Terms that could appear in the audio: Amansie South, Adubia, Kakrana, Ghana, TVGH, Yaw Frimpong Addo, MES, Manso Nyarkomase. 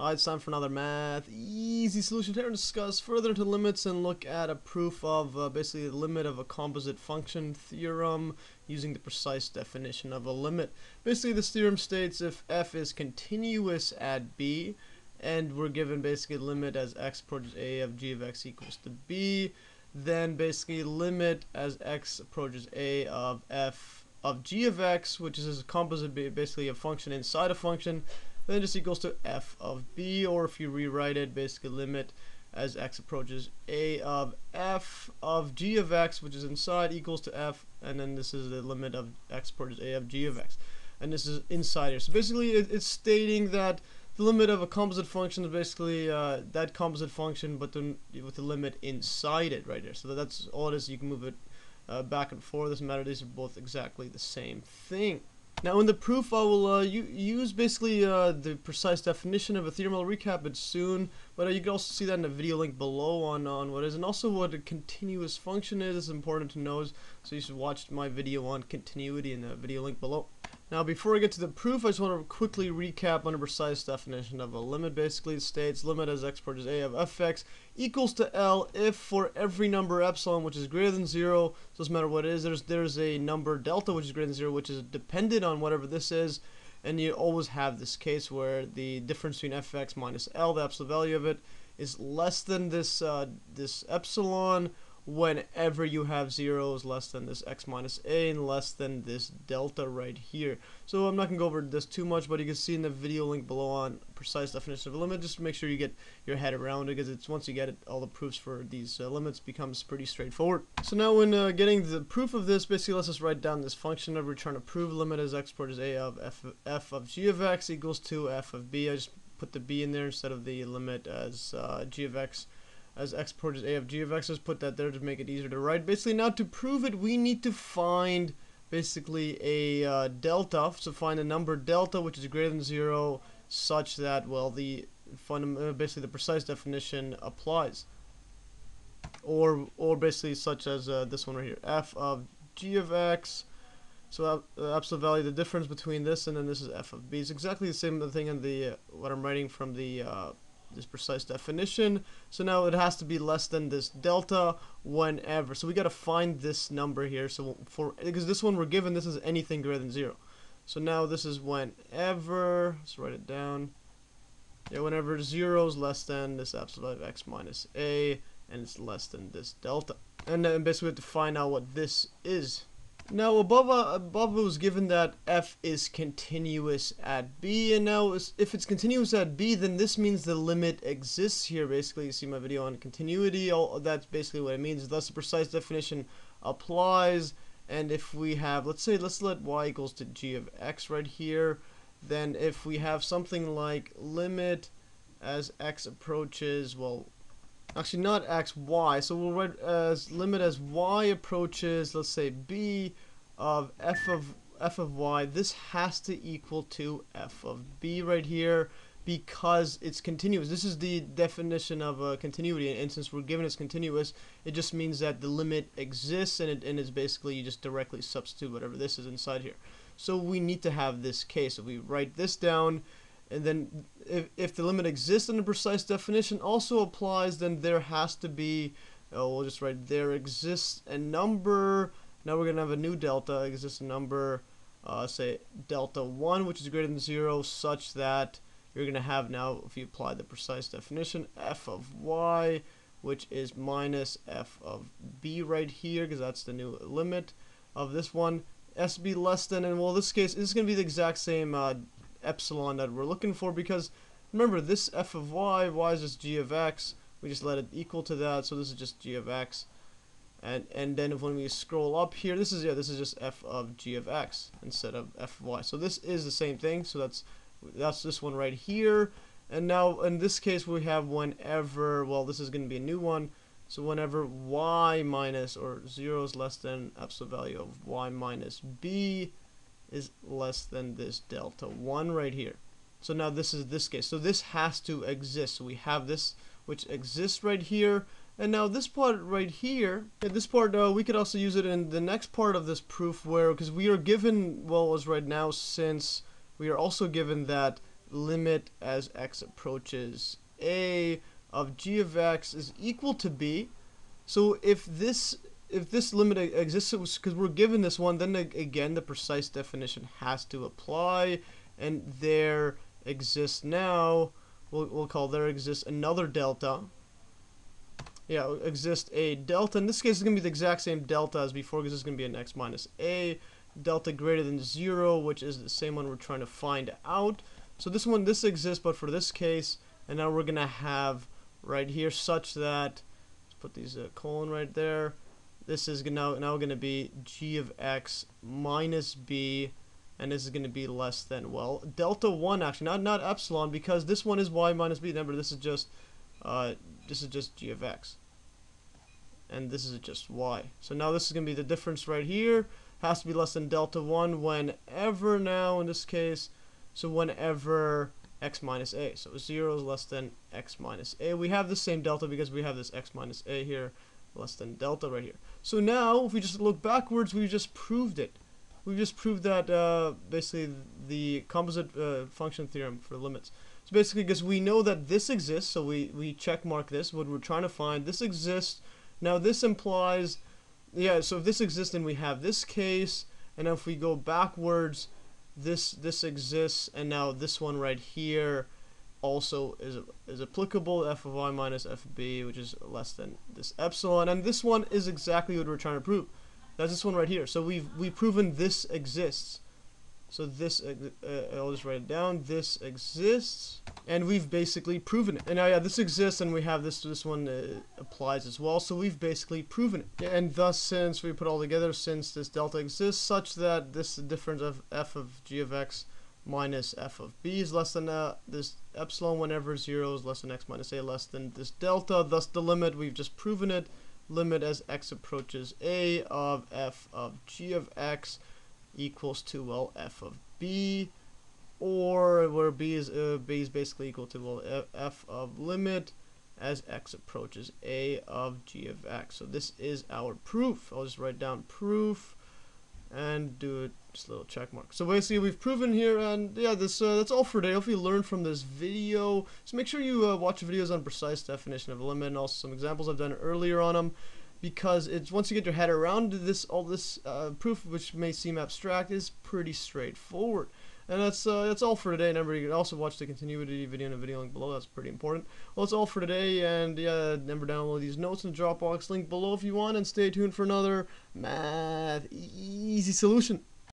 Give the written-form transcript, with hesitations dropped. Alright, it's time for another math easy solution. Here and discuss further to limits and look at a proof of basically the limit of a composite function theorem using the precise definition of a limit. Basically, this theorem states if f is continuous at b, and we're given basically limit as x approaches a of g of x equals to b, then basically limit as x approaches a of f of g of x, which is a composite, basically a function inside a function, then it just equals to f of b, or if you rewrite it, basically limit as x approaches a of f of g of x, which is inside, equals to f, and then this is the limit of x approaches a of g of x, and this is inside here. So basically it's stating that the limit of a composite function is basically that composite function, but then with the limit inside it right there. So that's all it is. You can move it back and forth. Doesn't matter. These are both exactly the same thing. Now in the proof, I will use basically the precise definition of a theorem. I'll recap it soon, but you can also see that in the video link below on what is, and also what a continuous function is. It's important to know, so you should watch my video on continuity in the video link below. Now before I get to the proof, I just want to quickly recap on a precise definition of a limit. Basically it states limit as x approaches a of fx equals to L if for every number epsilon which is greater than 0, so it doesn't matter what it is, there's a number delta which is greater than 0 which is dependent on whatever this is, and you always have this case where the difference between fx minus L, the absolute value of it, is less than this, this epsilon whenever you have zeros less than this x minus a and less than this delta right here. So I'm not going to go over this too much, but you can see in the video link below on precise definition of a limit. Just make sure you get your head around it, because it's once you get it, all the proofs for these limits becomes pretty straightforward. So now when getting the proof of this, basically let's just write down this function that we're trying to prove. Limit as x approaches a of f of g of x equals to f of b. I just put the b in there instead of the limit as g of x as x approaches a of g of x. Let's put that there to make it easier to write. Basically now to prove it, we need to find basically a delta, so find a number delta which is greater than 0 such that, well, the basically the precise definition applies, or basically such as this one right here, f of g of x. So absolute value, the difference between this and then this is f of b. It's exactly the same thing in the what I'm writing from the this precise definition. So now it has to be less than this delta whenever, so we got to find this number here, so for, because this one we're given, this is anything greater than 0, so now this is whenever, let's write it down, yeah, whenever 0 is less than this absolute value of x minus a and it's less than this delta, and then basically we have to find out what this is. Now above it was given that f is continuous at b, and now if it's continuous at b, then this means the limit exists here. Basically, you see my video on continuity, that's basically what it means. Thus the precise definition applies, and if we have, let's say, let's let y equals to g of x right here, then if we have something like limit as x approaches, well, actually not x, y, so we'll write as limit as y approaches, let's say, b of f of y, this has to equal to f of b right here, because it's continuous. This is the definition of continuity, and since we're given it's continuous, it just means that the limit exists, and it's basically, you just directly substitute whatever this is inside here. So we need to have this case. If we write this down, and then if the limit exists and the precise definition also applies, then there has to be, oh, we'll just write there exists a number. Now we're going to have a new delta, exists a number, say delta 1, which is greater than 0, such that you're going to have now, if you apply the precise definition, f of y, which is minus f of b right here, because that's the new limit of this one, has to be less than, and well, in this case, this is going to be the exact same epsilon that we're looking for, because remember this f of y is just g of x, we just let it equal to that, so this is just g of x, and then if when we scroll up here, this is, yeah, this is just f of g of x instead of f of y, so this is the same thing, so that's this one right here, and now in this case we have whenever, well, this is going to be a new one, so whenever y minus, or 0 is less than absolute value of y minus b is less than this delta 1 right here. So now this is this case, so this has to exist, so we have this which exists right here, and now this part right here, and this part we could also use it in the next part of this proof, where, because we are given, well, as right now, since we are also given that limit as x approaches a of g of x is equal to b. So if this limit exists, because we're given this one, then again the precise definition has to apply, and there exists now, we'll call there exists another delta. Yeah, exists a delta. In this case, it's going to be the exact same delta as before, because it's going to be an x minus a delta greater than 0, which is the same one we're trying to find out. So this one, this exists, but for this case, and now we're going to have right here such that, let's put these colon right there. This is now going to be g of x minus b, and this is going to be less than, well, delta 1 actually, not epsilon, because this one is y minus b. Remember, this is just g of x. And this is just y. So now this is going to be the difference right here. Has to be less than delta 1 whenever, now in this case, so whenever x minus a. So 0 is less than x minus a. We have the same delta because we have this x minus a here, less than delta right here. So now if we just look backwards, we just proved it. We just proved that basically the composite function theorem for limits. So basically, because we know that this exists, so we check mark this, what we're trying to find. This exists. Now this implies, yeah, so if this exists, then we have this case, and if we go backwards, this exists, and now this one right here also is applicable, f of I minus fb, which is less than this epsilon, and this one is exactly what we're trying to prove. That's this one right here. So we've proven this exists. So this, I'll just write it down, this exists, and we've basically proven it. And now, yeah, this exists, and we have this one applies as well, so we've basically proven it. And thus, since we put all together, since this delta exists, such that this difference of f of g of x minus f of b is less than this epsilon whenever 0 is less than x minus a, less than this delta, thus the limit, we've just proven it, limit as x approaches a of f of g of x equals to, well, f of b, or where b is basically equal to, well, f of limit as x approaches a of g of x. So this is our proof. I'll just write down proof and do it, just a little check mark. So basically we've proven here, and yeah, this that's all for today. Hopefully you learned from this video. So make sure you watch videos on precise definition of a limit, and also some examples I've done earlier on them, because it's, once you get your head around this, all this proof, which may seem abstract, is pretty straightforward. And that's all for today. Remember, you can also watch the continuity video in the video link below. That's pretty important. Well, that's all for today, and yeah, remember, download these notes in the Dropbox link below if you want, and stay tuned for another math easy solution.